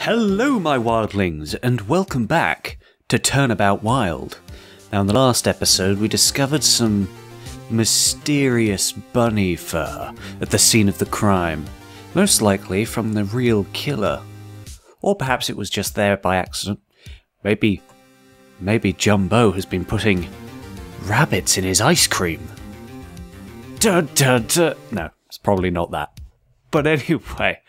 Hello my wildlings, and welcome back to Turnabout Wilde. Now in the last episode we discovered some mysterious bunny fur at the scene of the crime, most likely from the real killer. Or perhaps it was just there by accident. Maybe Jumbo has been putting rabbits in his ice cream. Dun, dun, dun. No, it's probably not that. But anyway,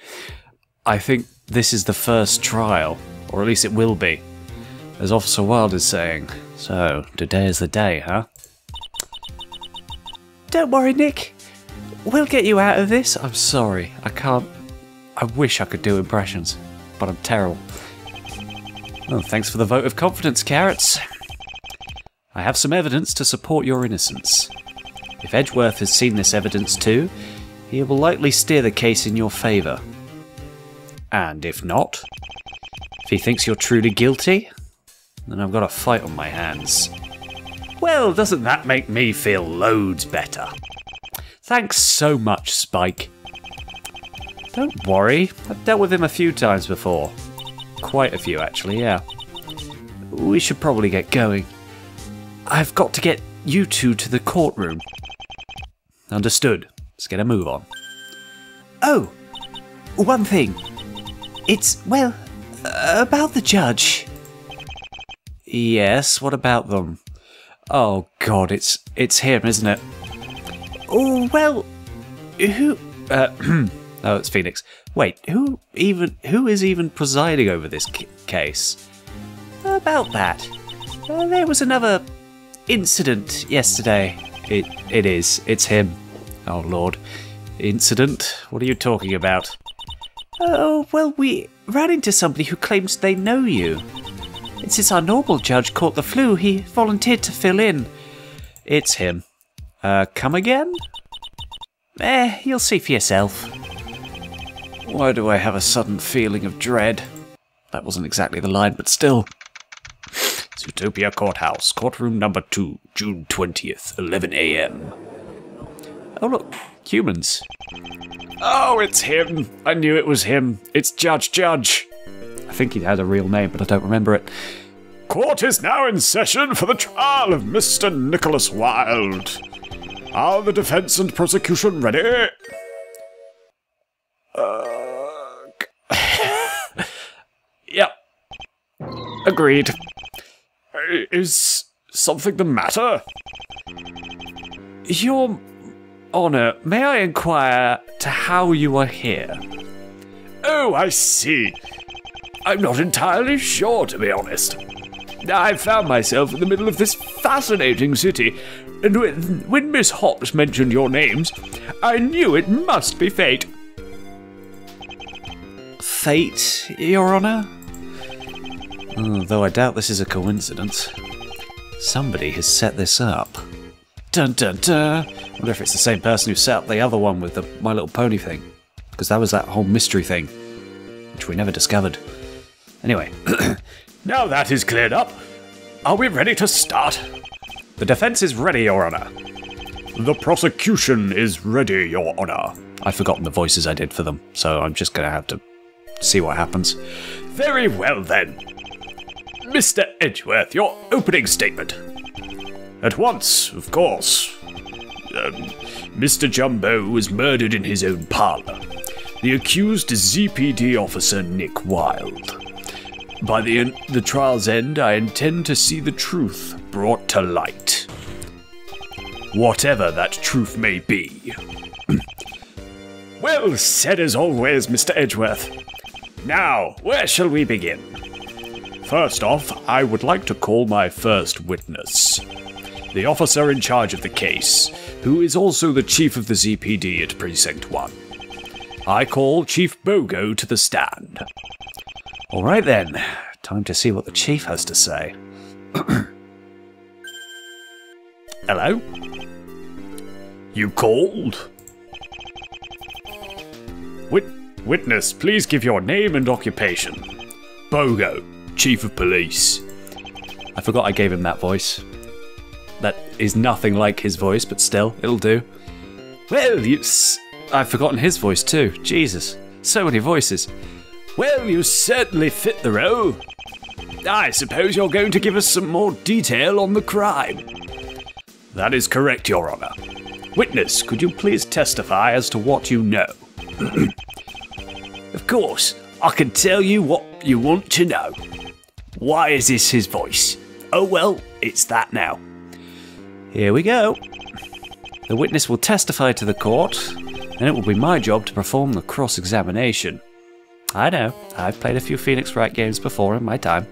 I think this is the first trial, or at least it will be, as Officer Wilde is saying. So, today is the day, huh? Don't worry, Nick. We'll get you out of this. I'm sorry. I can't... I wish I could do impressions, but I'm terrible. Oh, thanks for the vote of confidence, Carrots. I have some evidence to support your innocence. If Edgeworth has seen this evidence too, he will likely steer the case in your favour. And if not, if he thinks you're truly guilty, then I've got a fight on my hands. Well, doesn't that make me feel loads better? Thanks so much, Spike. Don't worry, I've dealt with him a few times before. Quite a few, actually, yeah. We should probably get going. I've got to get you two to the courtroom. Understood. Let's get a move on. Oh, one thing. It's, well, about the judge. Yes, what about them? Oh god, it's him, isn't it? Oh, well, who, oh, it's Phoenix. Wait, who is even presiding over this case? About that. There was another incident yesterday. It's him. Oh lord. Incident? What are you talking about? Oh, well, we ran into somebody who claims they know you. And since our normal judge caught the flu, he volunteered to fill in. It's him. Come again? You'll see for yourself. Why do I have a sudden feeling of dread? That wasn't exactly the line, but still. Zootopia Courthouse, courtroom number 2, June 20th, 11 AM. Oh, look. Humans. Oh, it's him! I knew it was him. It's Judge. I think he had a real name, but I don't remember it. Court is now in session for the trial of Mr. Nicholas Wilde. Are the defense and prosecution ready? Yep. Agreed. Is something the matter? Your Honor, may I inquire to how you are here? Oh, I see. I'm not entirely sure, to be honest. I found myself in the middle of this fascinating city, and when Miss Hopps mentioned your names, I knew it must be fate. Fate, Your Honor? Though I doubt this is a coincidence. Somebody has set this up. Dun, dun, dun. I wonder if it's the same person who set up the other one with the My Little Pony thing. Because that was that whole mystery thing, which we never discovered. Anyway. Now that is cleared up, are we ready to start? The defense is ready, Your Honor. The prosecution is ready, Your Honor. I've forgotten the voices I did for them, so I'm just going to have to see what happens. Very well, then. Mr. Edgeworth, your opening statement. At once, of course. Mr. Jumbo was murdered in his own parlour. The accused is ZPD officer Nick Wilde. By the trial's end, I intend to see the truth brought to light. Whatever that truth may be. Well said as always, Mr. Edgeworth. Now, where shall we begin? First off, I would like to call my first witness. The officer in charge of the case, who is also the chief of the ZPD at Precinct 1. I call Chief Bogo to the stand. Alright then, time to see what the chief has to say. Hello? You called? Witness, please give your name and occupation. Bogo, Chief of Police. I forgot I gave him that voice. That is nothing like his voice, but still, it'll do. Well, I've forgotten his voice too. Jesus, so many voices. Well, you certainly fit the role. I suppose you're going to give us some more detail on the crime. That is correct, Your Honor. Witness, could you please testify as to what you know? Of course, I can tell you what you want to know. Why is this his voice? Oh well, it's that now. Here we go. The witness will testify to the court, and it will be my job to perform the cross-examination. I know, I've played a few Phoenix Wright games before in my time,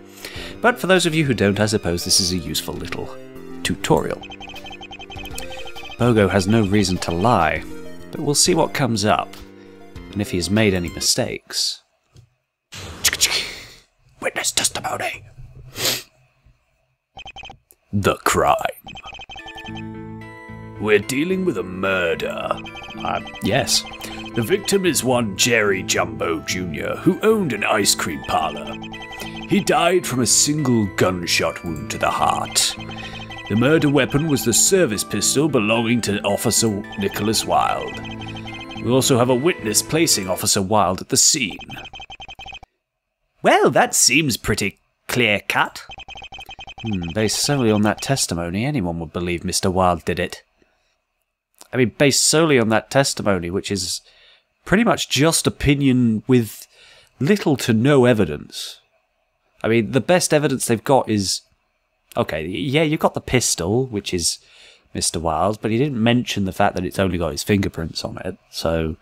but for those of you who don't, I suppose this is a useful little tutorial. Bogo has no reason to lie, but we'll see what comes up, and if he has made any mistakes. Witness testimony. The crime. We're dealing with a murder. Yes. The victim is one Jerry Jumbo Jr., who owned an ice cream parlor. He died from a single gunshot wound to the heart. The murder weapon was the service pistol belonging to Officer Nicholas Wilde. We also have a witness placing Officer Wilde at the scene. Well, that seems pretty clear-cut. Based solely on that testimony, anyone would believe Mr. Wilde did it. I mean, based solely on that testimony, which is pretty much just opinion with little to no evidence. I mean, the best evidence they've got is... Okay, yeah, you've got the pistol, which is Mr. Wilde, but he didn't mention the fact that it's only got his fingerprints on it, so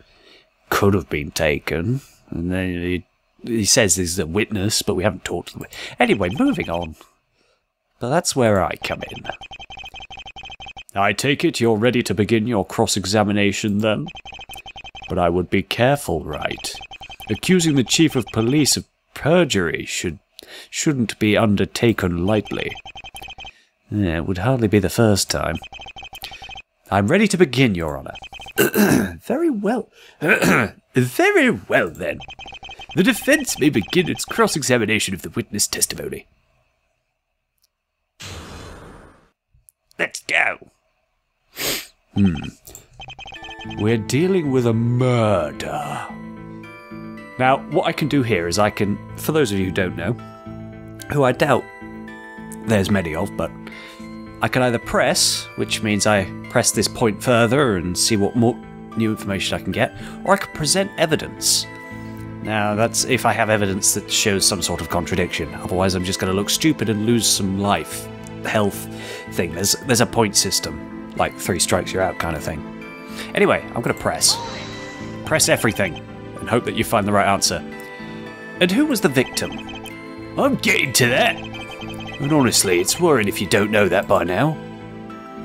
could have been taken. And then he says there's a witness, but we haven't talked to them. Anyway, moving on. But that's where I come in. I take it you're ready to begin your cross-examination, then? But I would be careful, Wright. Accusing the Chief of Police of perjury shouldn't be undertaken lightly. Yeah, it would hardly be the first time. I'm ready to begin, Your Honour. Very well. Very well, then. The defence may begin its cross-examination of the witness testimony. Let's go. We're dealing with a murder. Now, what I can do here is I can, for those of you who don't know, who I doubt there's many of, but I can either press, which means I press this point further and see what more new information I can get, or I can present evidence. Now, that's if I have evidence that shows some sort of contradiction. Otherwise, I'm just going to look stupid and lose some life, health thing. There's a point system, like 3 strikes you're out kind of thing. Anyway, I'm going to press. Press everything, and hope that you find the right answer. And who was the victim? I'm getting to that. And honestly, it's worrying if you don't know that by now.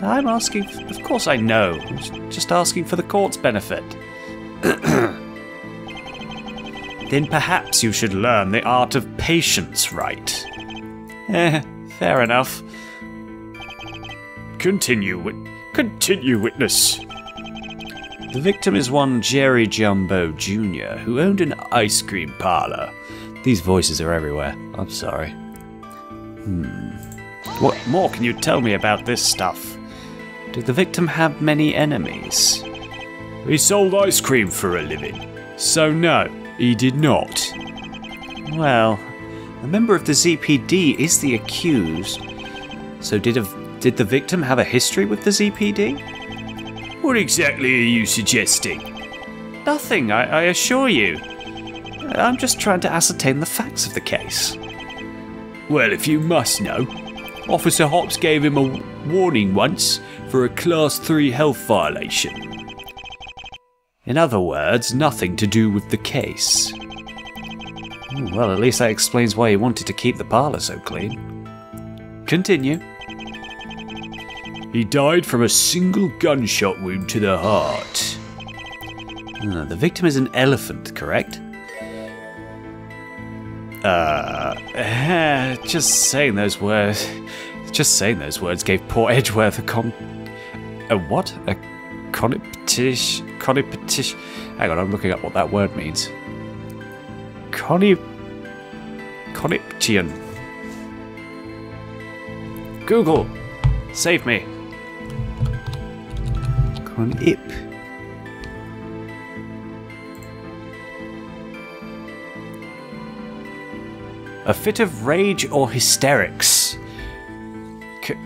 I'm asking... Of course I know. I'm just asking for the court's benefit. Then perhaps you should learn the art of patience, Wright. Fair enough. Continue, witness. The victim is one Jerry Jumbo Jr., who owned an ice cream parlor. These voices are everywhere. I'm sorry. What more can you tell me about this stuff? Did the victim have many enemies? He sold ice cream for a living. So no, he did not. Well, a member of the ZPD is the accused. So did the victim have a history with the ZPD? What exactly are you suggesting? Nothing, I assure you. I'm just trying to ascertain the facts of the case. Well, if you must know, Officer Hopps gave him a warning once for a Class 3 health violation. In other words, nothing to do with the case. Well, at least that explains why he wanted to keep the parlour so clean. Continue. He died from a single gunshot wound to the heart. The victim is an elephant, correct? Just saying those words gave poor Edgeworth a conniptition. Hang on, I'm looking up what that word means. Conniption. Google, save me. A fit of rage or hysterics.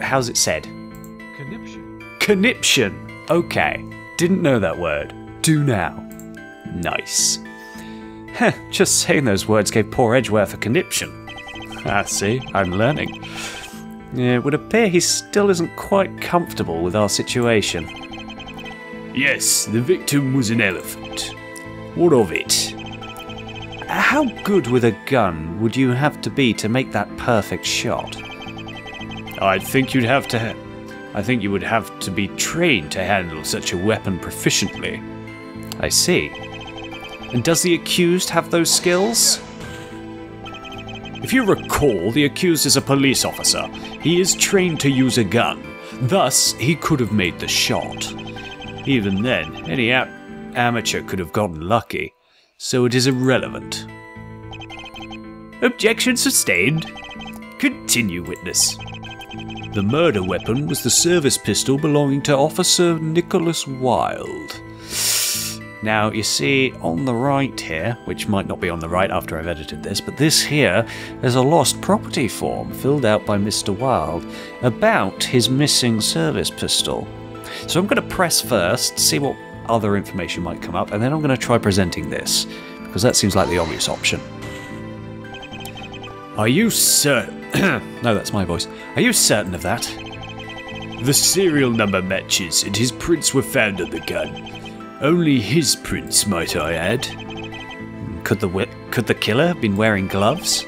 How's it said? Conniption. Conniption. Okay. Didn't know that word. Do now. Nice. Heh, just saying those words gave poor Edgeworth a conniption. Ah, see, I'm learning. It would appear he still isn't quite comfortable with our situation. Yes, the victim was an elephant. What of it? How good with a gun would you have to be to make that perfect shot? I think you would have to be trained to handle such a weapon proficiently. I see. And does the accused have those skills? If you recall, the accused is a police officer. He is trained to use a gun. Thus, he could have made the shot. Even then, any amateur could have gotten lucky. So it is irrelevant. Objection sustained. Continue, witness. The murder weapon was the service pistol belonging to Officer Nicholas Wilde. Now, you see, on the right here, which might not be on the right after I've edited this, but this here is a lost property form filled out by Mr. Wilde about his missing service pistol. So I'm going to press first, see what other information might come up, and then I'm going to try presenting this, because that seems like the obvious option. Are you certain? No, that's my voice. Are you certain of that? The serial number matches, and his prints were found on the gun. Only his prints, might I add. Could the killer have been wearing gloves?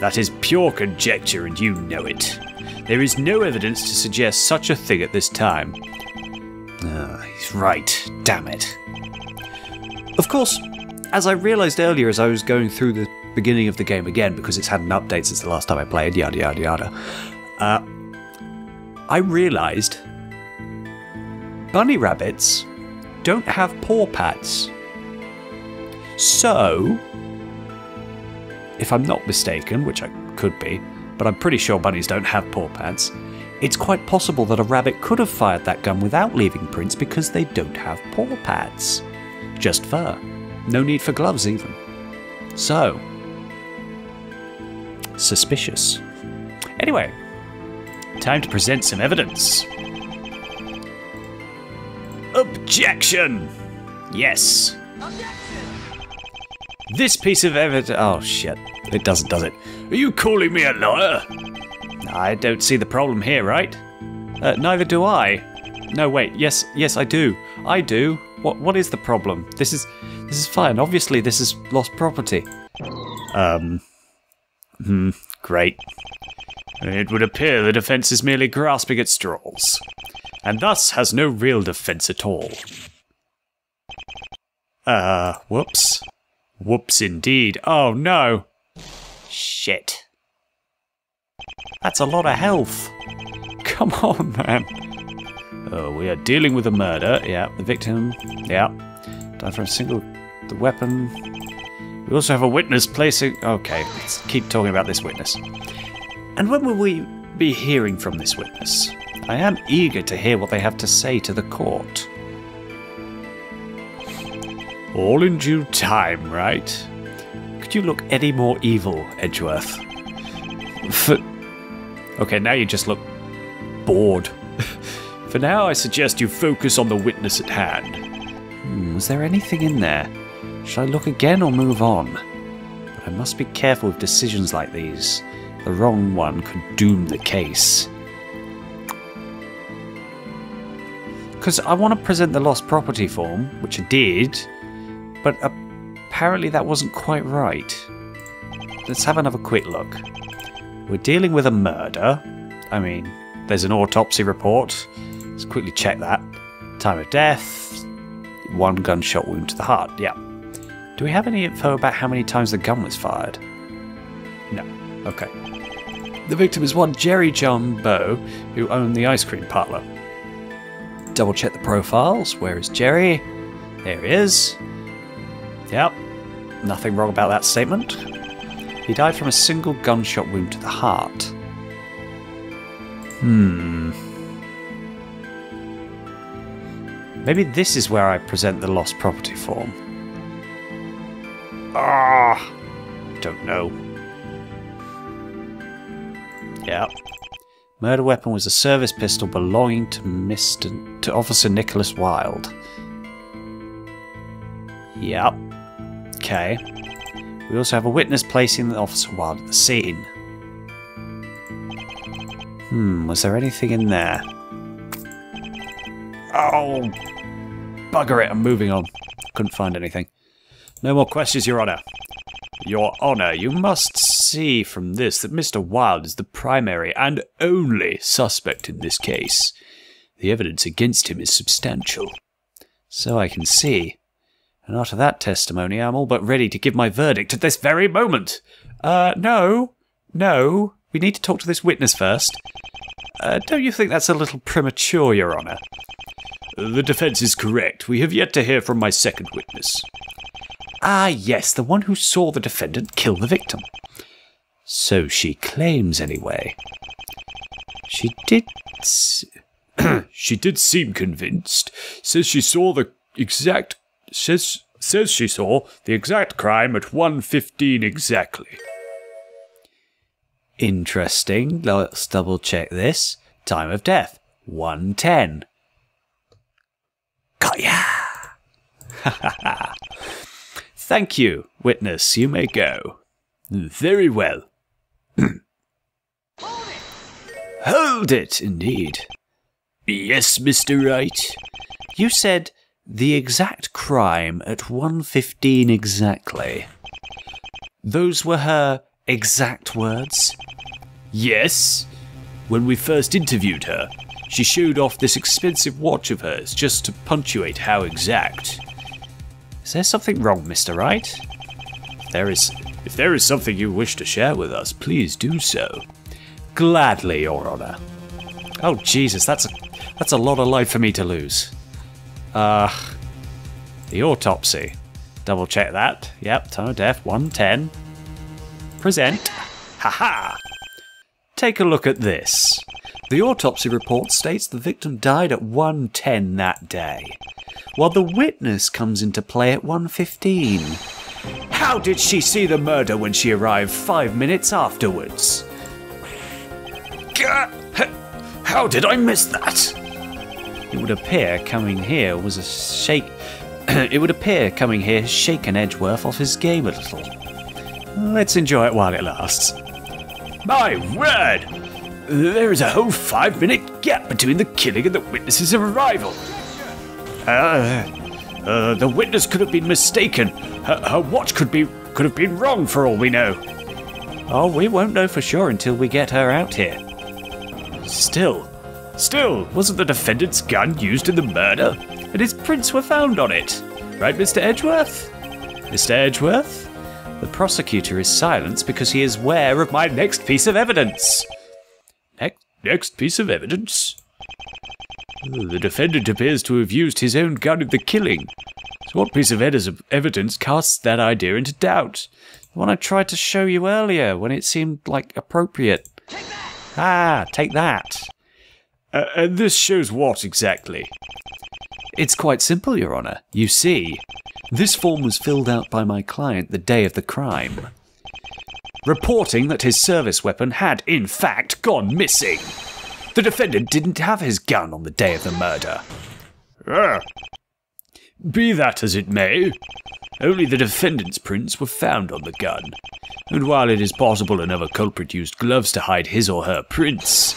That is pure conjecture, and you know it. There is no evidence to suggest such a thing at this time. He's right. Damn it. Of course, as I realised earlier as I was going through the beginning of the game again, because it's had an update since the last time I played, yada yada yada, I realised bunny rabbits don't have paw pads. So, if I'm not mistaken, which I could be, but I'm pretty sure bunnies don't have paw pads, it's quite possible that a rabbit could have fired that gun without leaving prints because they don't have paw pads. Just fur. No need for gloves even. So, suspicious. Anyway, time to present some evidence. Objection! Yes. Objection! This piece of evidence... Oh, shit. It doesn't, does it? Are you calling me a liar? I don't see the problem here, right? Neither do I. No, wait. Yes, I do. I do. What is the problem? This is fine. Obviously, this is lost property. Great. It would appear the defense is merely grasping at straws, and thus has no real defense at all. Whoops. Whoops indeed. Oh no. Shit. That's a lot of health. Come on, man. Oh, we are dealing with a murder. Yeah, the victim. Yeah. Died from a single... the weapon. We also have a witness placing... Okay, let's keep talking about this witness. And when will we be hearing from this witness? I am eager to hear what they have to say to the court. All in due time, right? Could you look any more evil, Edgeworth? Okay, now you just look bored. For now, I suggest you focus on the witness at hand. Was there anything in there? Should I look again or move on? But I must be careful with decisions like these. The wrong one could doom the case. Because I want to present the lost property form, which I did, but apparently that wasn't quite right. Let's have another quick look. We're dealing with a murder. I mean, there's an autopsy report. Let's quickly check that. Time of death. One gunshot wound to the heart. Yeah. Do we have any info about how many times the gun was fired? No. Okay. The victim is one Jerry Jumbo, who owned the ice cream parlor. Double check the profiles. Where is Jerry? There he is. Yep. Nothing wrong about that statement. He died from a single gunshot wound to the heart. Maybe this is where I present the lost property form. Don't know. Yep. Murder weapon was a service pistol belonging to Officer Nicholas Wilde. Yep. Okay. We also have a witness placing the Officer Wilde at the scene. Hmm, was there anything in there? Oh! Bugger it, I'm moving on. Couldn't find anything. No more questions, Your Honour. Your Honour, you must see from this that Mr. Wilde is the primary and only suspect in this case. The evidence against him is substantial. So I can see. And after that testimony, I'm all but ready to give my verdict at this very moment. No. We need to talk to this witness first. Don't you think that's a little premature, Your Honour? The defence is correct. We have yet to hear from my second witness. Ah, yes, the one who saw the defendant kill the victim. So she claims, anyway. She did... she did seem convinced. Says she saw the exact crime at 1:15 exactly. Interesting. Let's double check this. Time of death, 1:10. Got ya! Thank you, witness. You may go. Very well. Hold it! Hold it, indeed. Yes, Mr. Wright. You said the exact crime at 1:15 exactly. Those were her exact words? Yes. When we first interviewed her, she showed off this expensive watch of hers just to punctuate how exact. Is there something wrong, Mr. Wright? If there is something you wish to share with us, please do so. Gladly, Your Honour. Oh, Jesus, that's a lot of life for me to lose. The autopsy. Double check that. Yep, time of death, 1:10. Present. Haha! Take a look at this. The autopsy report states the victim died at 1:10 that day, while the witness comes into play at 1:15. How did she see the murder when she arrived 5 minutes afterwards? How did I miss that? It would appear coming here has shaken Edgeworth off his game a little. Let's enjoy it while it lasts. My word! There is a whole 5-minute gap between the killing and the witness's arrival. The witness could have been mistaken. Her watch could have been wrong for all we know. Oh, we won't know for sure until we get her out here. Still, wasn't the defendant's gun used in the murder? And his prints were found on it. Right, Mr. Edgeworth? Mr. Edgeworth? The prosecutor is silenced because he is aware of my next piece of evidence. Next piece of evidence? The defendant appears to have used his own gun in the killing. So what piece of evidence casts that idea into doubt? The one I tried to show you earlier when it seemed, appropriate. Take that! Ah, take that. And this shows what, exactly? It's quite simple, Your Honour. You see, this form was filled out by my client the day of the crime, reporting that his service weapon had, in fact, gone missing. The defendant didn't have his gun on the day of the murder. Be that as it may, only the defendant's prints were found on the gun, and while it is possible another culprit used gloves to hide his or her prints,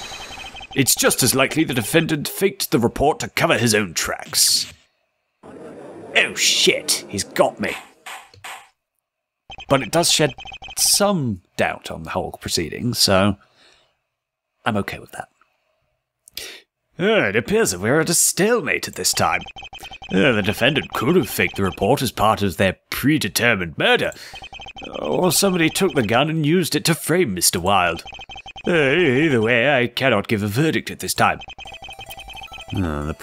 it's just as likely the defendant faked the report to cover his own tracks. Oh shit, he's got me. But it does shed some doubt on the whole proceeding, so I'm okay with that. It appears that we're at a stalemate at this time. The defendant could have faked the report as part of their predetermined murder, or somebody took the gun and used it to frame Mr. Wilde. Either way, I cannot give a verdict at this time. The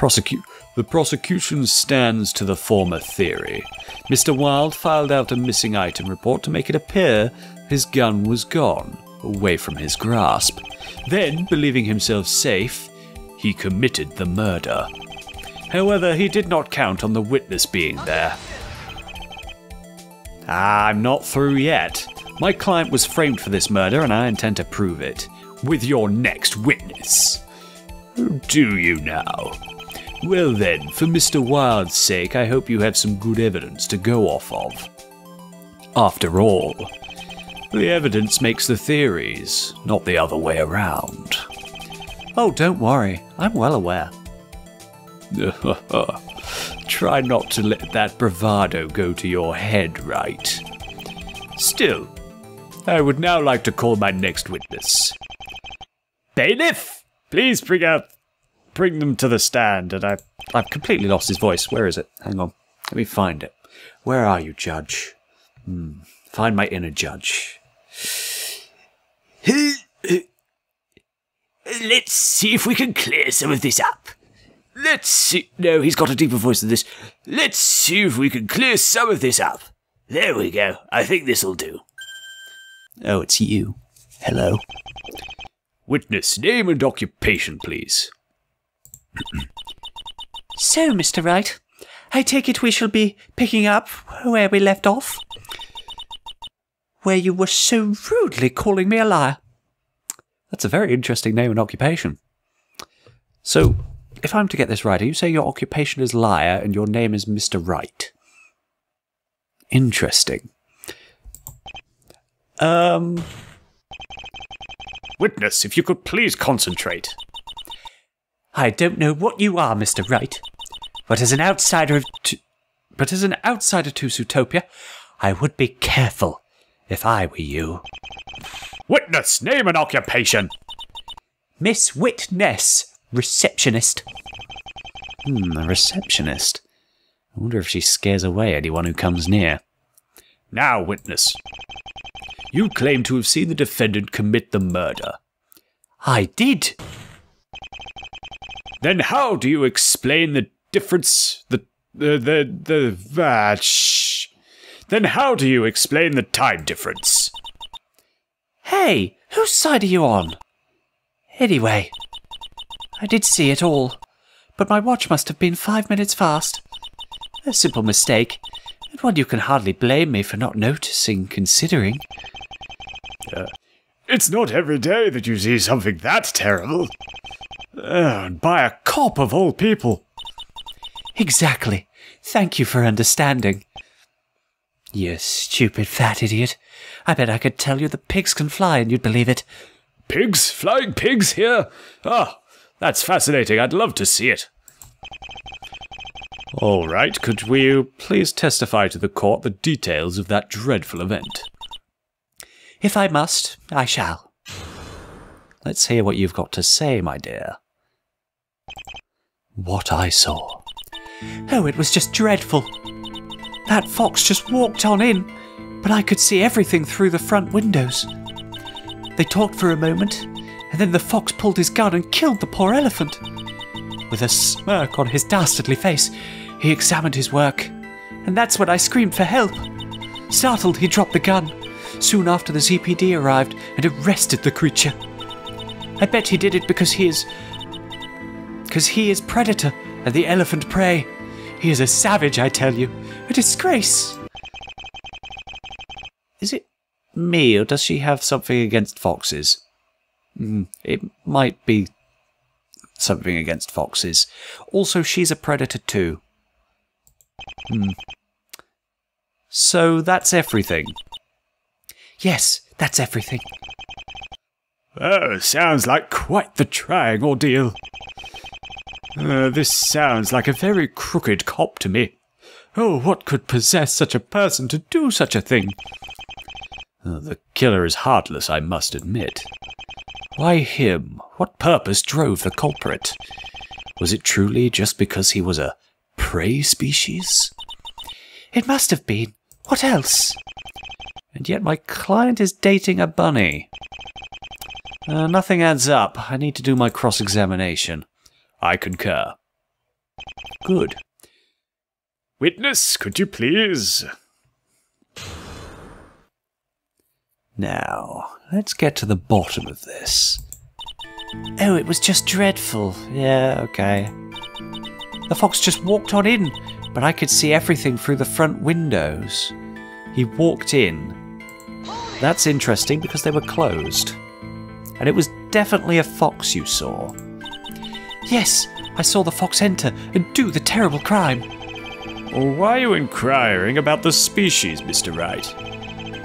prosecution stands to the former theory. Mr. Wilde filed out a missing item report to make it appear his gun was gone, away from his grasp. Then, believing himself safe, he committed the murder. However, he did not count on the witness being there. I'm not through yet. My client was framed for this murder and I intend to prove it. with your next witness. Do you now? Well then, for Mr. Wilde's sake, I hope you have some good evidence to go off of. After all, the evidence makes the theories, not the other way around. Oh, don't worry. I'm well aware. Try not to let that bravado go to your head, Wright. Still, I would now like to call my next witness. Bailiff! Please bring them to the stand. And I've completely lost his voice. Where is it? Hang on. Let me find it. Where are you, Judge? Find my inner judge. Let's see if we can clear some of this up. Let's see. No, he's got a deeper voice than this. Let's see if we can clear some of this up. There we go. I think this'll do. Oh, it's you. Hello. Witness, name and occupation, please. So, Mr. Wright, I take it we shall be picking up where we left off? Where you were so rudely calling me a liar. That's a very interesting name and occupation. So, if I'm to get this right, you say your occupation is liar and your name is Mr. Wright. Interesting. Witness, if you could please concentrate. I don't know what you are, Mr. Wright, but as an outsider of to Zootopia, I would be careful if I were you. Witness, name and occupation. Miss Witness, receptionist. A receptionist. I wonder if she scares away anyone who comes near. Now, witness. You claim to have seen the defendant commit the murder. I did. Then how do you explain the difference? Then how do you explain the time difference? Hey, whose side are you on? Anyway, I did see it all, but my watch must have been 5 minutes fast. A simple mistake, and one you can hardly blame me for not noticing, considering. It's not every day that you see something that terrible. And by a cop of all people. Exactly. Thank you for understanding. You stupid fat idiot. I bet I could tell you the pigs can fly and you'd believe it. Pigs? Flying pigs here? Ah, that's fascinating. I'd love to see it. All right, could we please testify to the court the details of that dreadful event? If I must, I shall. Let's hear what you've got to say, my dear. What I saw. Oh, it was just dreadful. That fox just walked on in, but I could see everything through the front windows. They talked for a moment, and then the fox pulled his gun and killed the poor elephant. With a smirk on his dastardly face, he examined his work, and that's when I screamed for help. Startled, he dropped the gun. Soon after, the ZPD arrived and arrested the creature. I bet he did it because he is predator and the elephant prey. He is a savage, I tell you. A disgrace. Is it me, or does she have something against foxes? It might be something against foxes. Also, she's a predator too. So that's everything. Yes, that's everything. Oh, sounds like quite the trying ordeal. This sounds like a very crooked cop to me. Oh, what could possess such a person to do such a thing? The killer is heartless, I must admit. Why him? What purpose drove the culprit? Was it truly just because he was a prey species? It must have been. What else? And yet my client is dating a bunny. Nothing adds up. I need to do my cross-examination. I concur. Good. Witness, could you please? Now, let's get to the bottom of this. Oh, it was just dreadful. Yeah, okay. The fox just walked on in, but I could see everything through the front windows. He walked in. That's interesting because they were closed. and it was definitely a fox you saw. Yes, I saw the fox enter and do the terrible crime. Why are you inquiring about the species, Mr. Wright?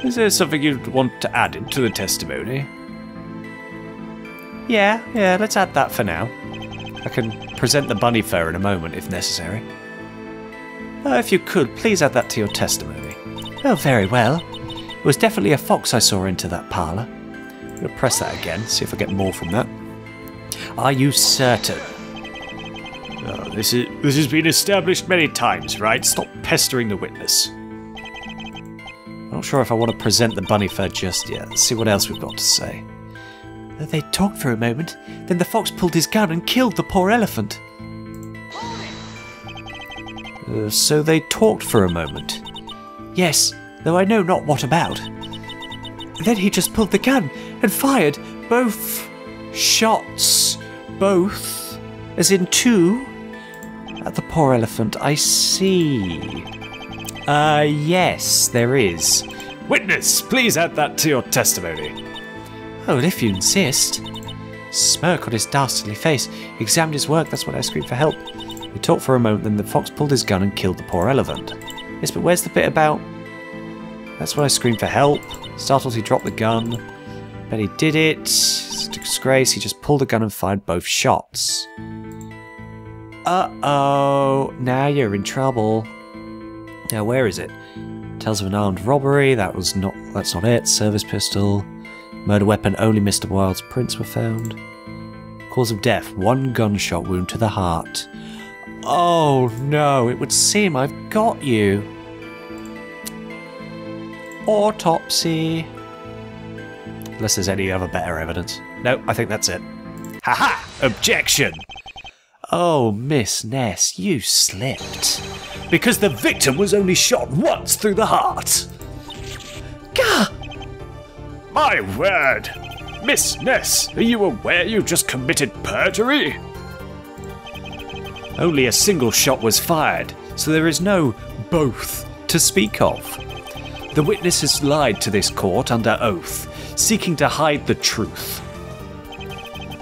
Is there something you'd want to add into the testimony? Yeah, let's add that for now. I can present the bunny fur in a moment if necessary. If you could, please add that to your testimony. Oh, very well. It was definitely a fox I saw into that parlour. I'm going to press that again, see if I get more from that. Are you certain? Oh, this has been established many times, right? Stop pestering the witness. I'm not sure if I want to present the bunny fur just yet. Let's see what else we've got to say. They talked for a moment, then the fox pulled his gun and killed the poor elephant. So they talked for a moment. Yes, though I know not what about. Then he just pulled the gun and fired both shots. Both, as in two, at the poor elephant. I see. Yes, there is. Witness, please add that to your testimony. Oh, if you insist. Smirk on his dastardly face. Examined his work, that's when I screamed for help. We talked for a moment, then the fox pulled his gun and killed the poor elephant. Yes, but where's the bit about... That's when I screamed for help. Startled, he dropped the gun. But he did it. It's a disgrace. He just pulled the gun and fired both shots. Uh-oh. Now you're in trouble. Now, where is it? Tells of an armed robbery. That's not it. Service pistol. Murder weapon, only Mr. Wilde's prints were found. Cause of death, one gunshot wound to the heart. Oh no, it would seem I've got you. Autopsy. Unless there's any other better evidence. No, I think that's it. Haha! Objection! Oh, Miss Ness, you slipped. Because the victim was only shot once through the heart. Gah! My word! Miss Ness, are you aware you just committed perjury? Only a single shot was fired, so there is no both to speak of. The witness has lied to this court under oath, seeking to hide the truth.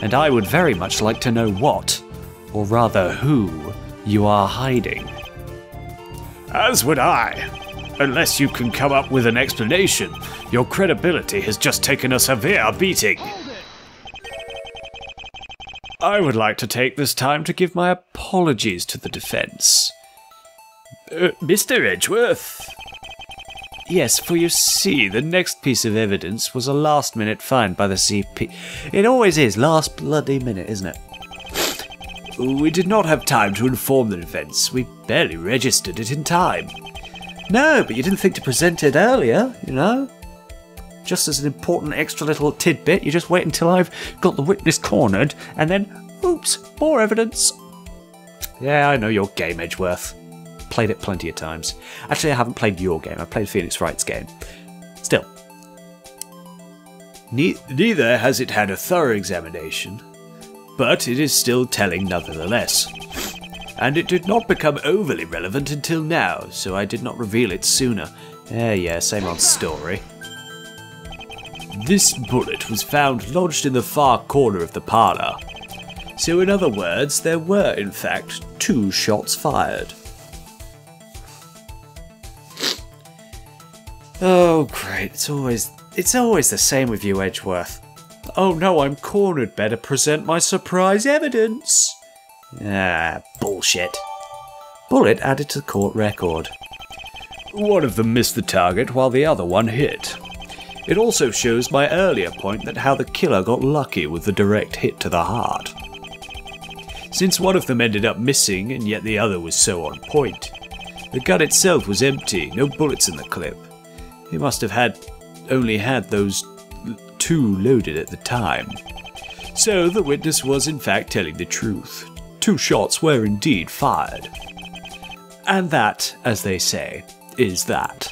And I would very much like to know what, or rather who, you are hiding. As would I. Unless you can come up with an explanation, your credibility has just taken a severe beating. I would like to take this time to give my apologies to the defense. Mr. Edgeworth? Yes, for you see, the next piece of evidence was a last-minute find by the CP. It always is, last bloody minute, isn't it? We did not have time to inform the defense. We barely registered it in time. No, but you didn't think to present it earlier, you know? Just as an important extra little tidbit, you just wait until I've got the witness cornered, and then, oops, more evidence. Yeah, I know your game, Edgeworth. Played it plenty of times. Actually, I haven't played your game. I played Phoenix Wright's game. Still. Neither has it had a thorough examination, but it is still telling nevertheless. And it did not become overly relevant until now, so I did not reveal it sooner. Yeah, same old story. This bullet was found lodged in the far corner of the parlour. So in other words, there were, in fact, two shots fired. Oh, great. It's always the same with you, Edgeworth. Oh no, I'm cornered. Better present my surprise evidence. Ah, bullshit. Bullet added to the court record. One of them missed the target while the other one hit. It also shows my earlier point that how the killer got lucky with the direct hit to the heart. Since one of them ended up missing and yet the other was so on point, the gun itself was empty, no bullets in the clip. He must have only had those two loaded at the time. So the witness was in fact telling the truth. Two shots were indeed fired. And that, as they say, is that.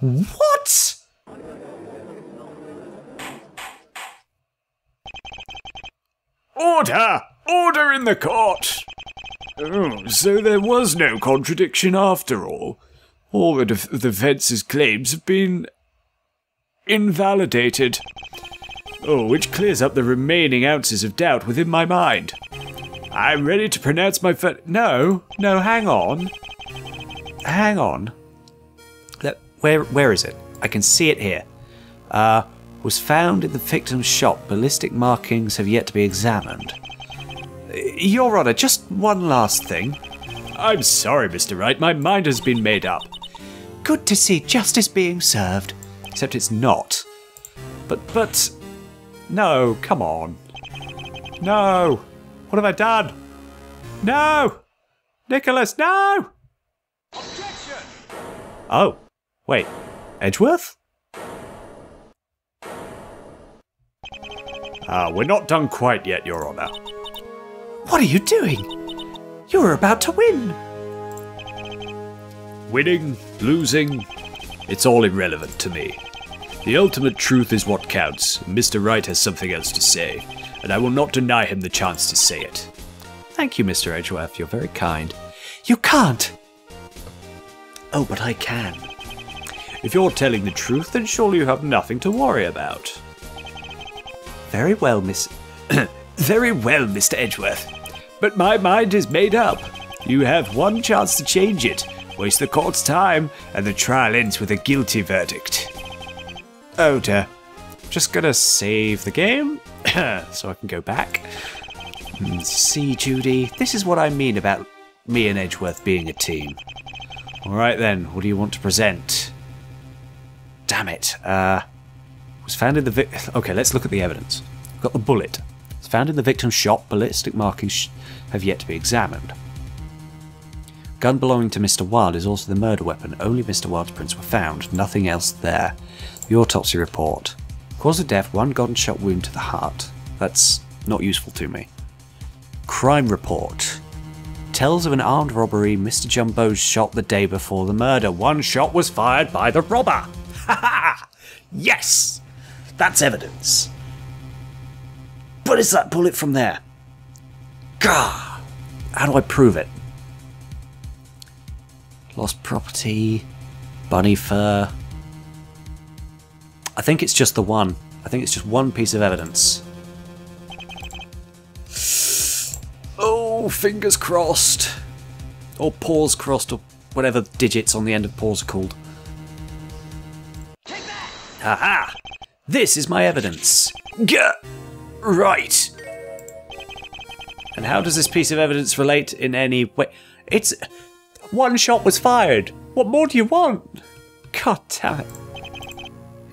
What? Order! Order in the court! Oh, so there was no contradiction after all. All the defense's claims have been invalidated. Oh, which clears up the remaining ounces of doubt within my mind. I'm ready to pronounce my first... No, hang on. Hang on. Where is it? I can see it here. Was found in the victim's shop. Ballistic markings have yet to be examined. Your Honor, just one last thing. I'm sorry, Mr. Wright, my mind has been made up. Good to see justice being served. Except it's not. But... No, come on. No! What have I done? No! Nicholas, no! Objection! Oh, wait. Edgeworth? We're not done quite yet, Your Honor. What are you doing? You are about to win. Winning, losing, it's all irrelevant to me. The ultimate truth is what counts. Mr. Wright has something else to say, and I will not deny him the chance to say it. Thank you, Mr. Edgeworth. You're very kind. You can't! Oh, but I can. If you're telling the truth, then surely you have nothing to worry about. Very well, Very well, Mr. Edgeworth. But my mind is made up. You have one chance to change it. Waste the court's time, and the trial ends with a guilty verdict. Oh dear. Just gonna save the game, so I can go back. See, Judy, this is what I mean about me and Edgeworth being a team. Alright then, what do you want to present? Damn it, was found in the okay, let's look at the evidence. We've got the bullet. It's found in the victim's shop. Ballistic markings have yet to be examined. Gun belonging to Mr. Wilde is also the murder weapon. Only Mr. Wilde's prints were found. Nothing else there. The autopsy report. Cause of death, one gunshot wound to the heart. That's not useful to me. Crime report. Tells of an armed robbery. Mr. Jumbo's shot the day before the murder. One shot was fired by the robber. Ha ha! Yes! That's evidence. But it's that bullet from there. Gah! How do I prove it? Lost property, bunny fur. I think it's just the one. I think it's just one piece of evidence. Oh, fingers crossed. Or paws crossed, or whatever digits on the end of paws are called. Take that! Aha! This is my evidence. Gah! Right. And how does this piece of evidence relate in any way? It's... One shot was fired. What more do you want? God damn it.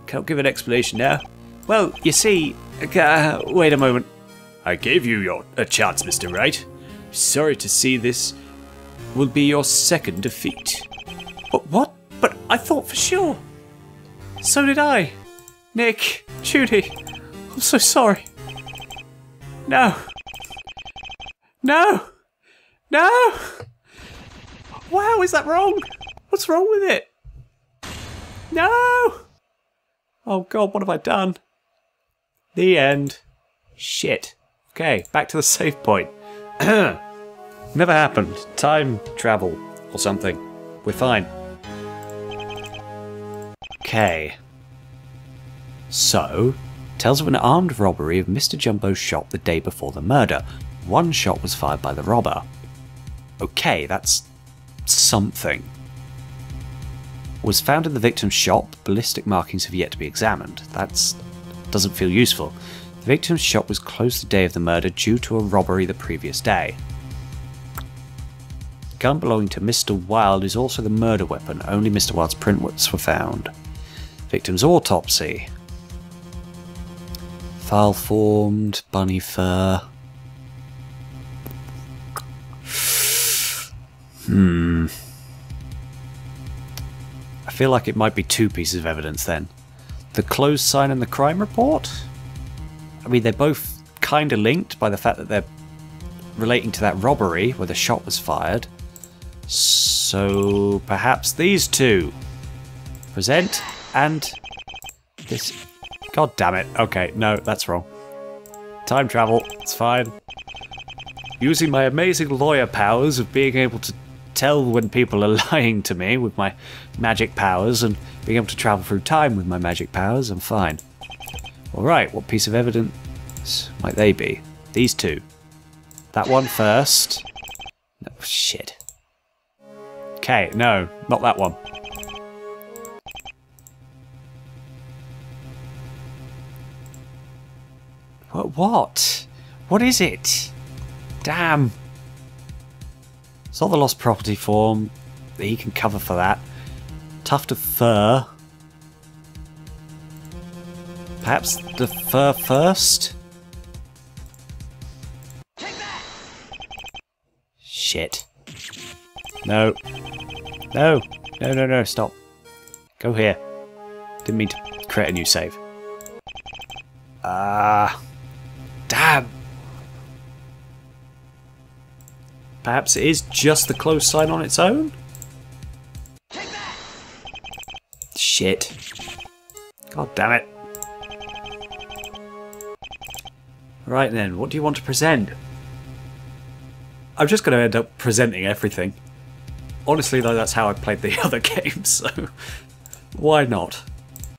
Can't give an explanation now. Well, you see... wait a moment. I gave you a chance, Mr. Wright. Sorry to see this will be your second defeat. But what? But I thought for sure. So did I. Nick, Judy, I'm so sorry. No. No. No. Wow, is that wrong? What's wrong with it? No! Oh god, what have I done? The end. Shit. Okay, back to the save point. Never happened. Time travel or something. We're fine. Okay. So, tells of an armed robbery of Mr. Jumbo's shop the day before the murder. One shot was fired by the robber. Okay, that's... something. Was found in the victim's shop. Ballistic markings have yet to be examined. That's... doesn't feel useful. The victim's shop was closed the day of the murder due to a robbery the previous day. Gun belonging to Mr. Wilde is also the murder weapon. Only Mr. Wilde's prints were found. Victim's autopsy. File formed. Bunny fur. I feel like it might be two pieces of evidence then. The closed sign and the crime report? I mean, they're both kind of linked by the fact that they're relating to that robbery where the shot was fired. So perhaps these two. Present and this. God damn it. Okay, no, that's wrong. Time travel. It's fine. Using my amazing lawyer powers of being able to tell when people are lying to me with my magic powers and being able to travel through time with my magic powers, I'm fine. All right, what piece of evidence might they be? These two. That one first. No, shit. Okay, no, not that one. What? What is it? Damn. It's not the lost property form. He can cover for that. Tuft of fur. Perhaps the fur first? Take that. Shit. No. No. No, no, no, stop. Go here. Didn't mean to create a new save. Damn. Perhaps it is just the close sign on its own? Take that. Shit. God damn it. Right then, what do you want to present? I'm just going to end up presenting everything. Honestly though, that's how I played the other game, so why not?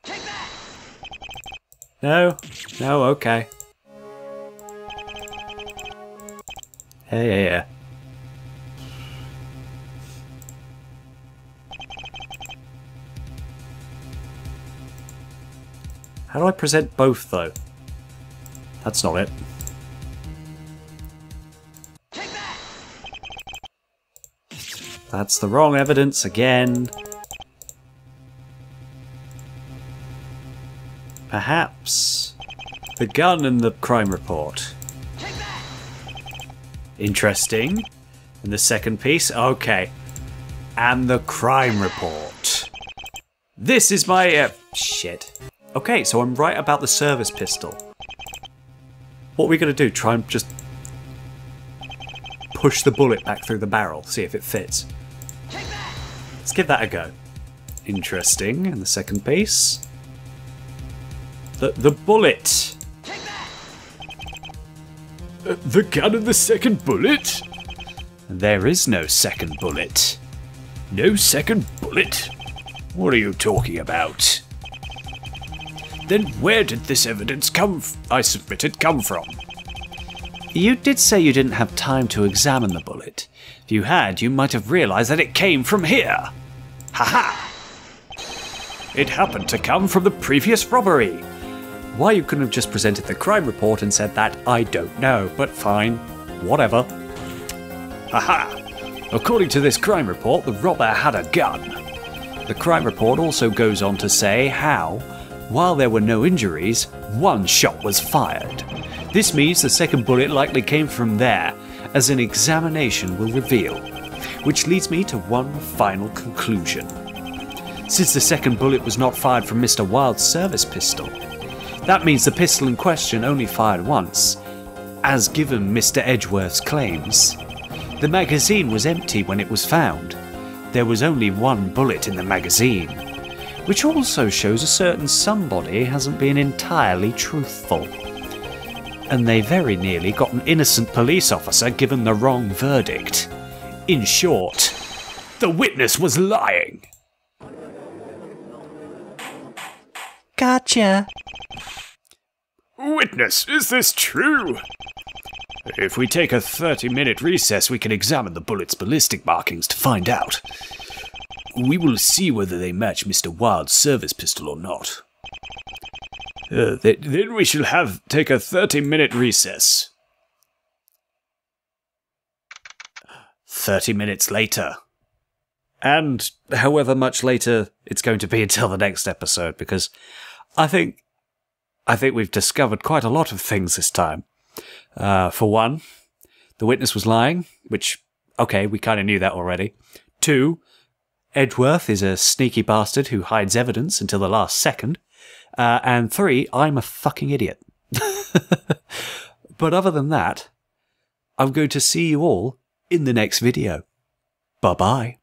Take that. No? No, okay. Yeah, yeah, yeah. How do I present both though? That's not it. Take that. That's the wrong evidence again. Perhaps the gun and the crime report. Take that. Interesting. And the second piece, okay. And the crime report. This is my shit. Okay, so I'm right about the service pistol. What are we going to do? Try and just push the bullet back through the barrel, see if it fits. Let's give that a go. Interesting. And the second piece. The bullet. The gun and the second bullet? There is no second bullet. No second bullet? What are you talking about? Then where did this evidence come from? You did say you didn't have time to examine the bullet. If you had, you might have realised that it came from here. Haha! It happened to come from the previous robbery. Why you couldn't have just presented the crime report and said that, I don't know, but fine, whatever. Haha! According to this crime report, the robber had a gun. The crime report also goes on to say how, while there were no injuries, one shot was fired. This means the second bullet likely came from there, as an examination will reveal, which leads me to one final conclusion. Since the second bullet was not fired from Mr. Wilde's service pistol, that means the pistol in question only fired once, as given Mr. Edgeworth's claims. The magazine was empty when it was found. There was only one bullet in the magazine, which also shows a certain somebody hasn't been entirely truthful. And they very nearly got an innocent police officer given the wrong verdict. In short, the witness was lying. Gotcha. Witness, is this true? If we take a 30-minute recess, we can examine the bullet's ballistic markings to find out. We will see whether they match Mr. Wilde's service pistol or not. Then we shall take a 30-minute recess. 30 minutes later. And however much later it's going to be until the next episode, because I think we've discovered quite a lot of things this time. For one, the witness was lying, which, okay, we kind of knew that already. Two, Edgeworth is a sneaky bastard who hides evidence until the last second. And three, I'm a fucking idiot. But other than that, I'm going to see you all in the next video. Bye-bye.